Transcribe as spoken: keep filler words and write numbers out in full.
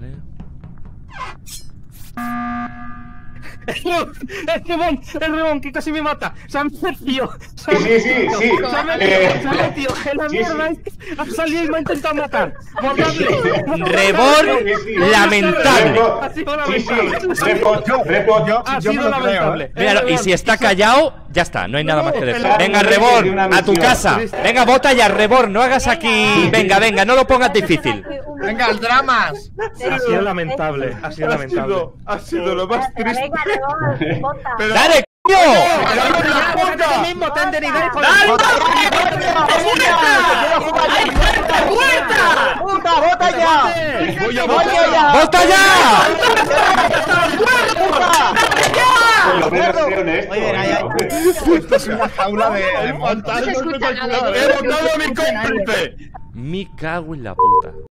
Vale. ¡El Reborn! ¡El Reborn! ¡Que casi me mata! ¡Se ha metido! ¡Se ha metido! Sí, sí, sí. ¡Se ha metido! ¡Se ha metido! ¡La mierda! ¡Ha salido y me ha intentado matar! ¡Matadle! ¡Reborn! ¡Lamentable! ¡Ha sido lamentable! Sí, sí. Repollo, repollo. ¡Ha sido lamentable! Míralo, y si está callado, ya está, no hay nada más que decir. Venga, Reborn, a tu casa. Venga, bota ya, Reborn, no hagas aquí. Venga, venga, no lo pongas difícil. Venga, al dramas. Ha sido lamentable, ha sido lamentable. Ha sido lo más triste. Pero... ¡Dale, coño! ¡Bota ya! ¡Voy a ¡Bota ya! Esto es una jaula de ¡he botado mi cómplice! Me cago en la puta.